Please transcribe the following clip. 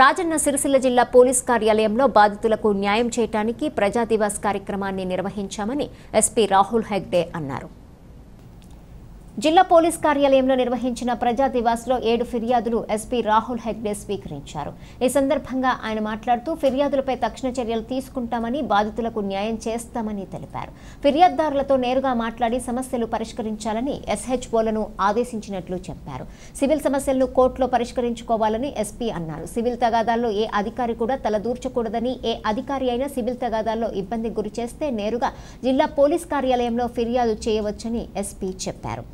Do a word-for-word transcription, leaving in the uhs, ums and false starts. రాజన్న సిరిసిల్ల జిల్లా పోలీస్ కార్యాలయంలో బాధితులకు న్యాయం చేయడానికి ప్రజా దివాస్ కార్యక్రమాన్ని నిర్వహించామని ఎస్పీ రాహుల్ హెగ్డే అన్నారు. జిల్లా పోలీస్ కార్యాలయంలో నిర్వహించిన ప్రజా దివాస్లో ఏడు ఫిర్యాదులు ఎస్పీ రాహుల్ హెగ్డే స్వీకరించారు. ఈ సందర్భంగా ఆయన మాట్లాడుతూ ఫిర్యాదులపై తక్షణ చర్యలు తీసుకుంటామని, బాధితులకు న్యాయం చేస్తామని తెలిపారు. ఫిర్యాదుదారులతో నేరుగా మాట్లాడి సమస్యలు పరిష్కరించాలని ఎస్హెచ్ఓలను ఆదేశించినట్లు చెప్పారు. సివిల్ సమస్యలను కోర్టులో పరిష్కరించుకోవాలని ఎస్పీ అన్నారు. సివిల్ తగాదాల్లో ఏ అధికారి కూడా తలదూర్చకూడదని, ఏ అధికారి అయినా సివిల్ తగాదాల్లో ఇబ్బంది గురి చేస్తే నేరుగా జిల్లా పోలీస్ కార్యాలయంలో ఫిర్యాదు చేయవచ్చని ఎస్పీ చెప్పారు.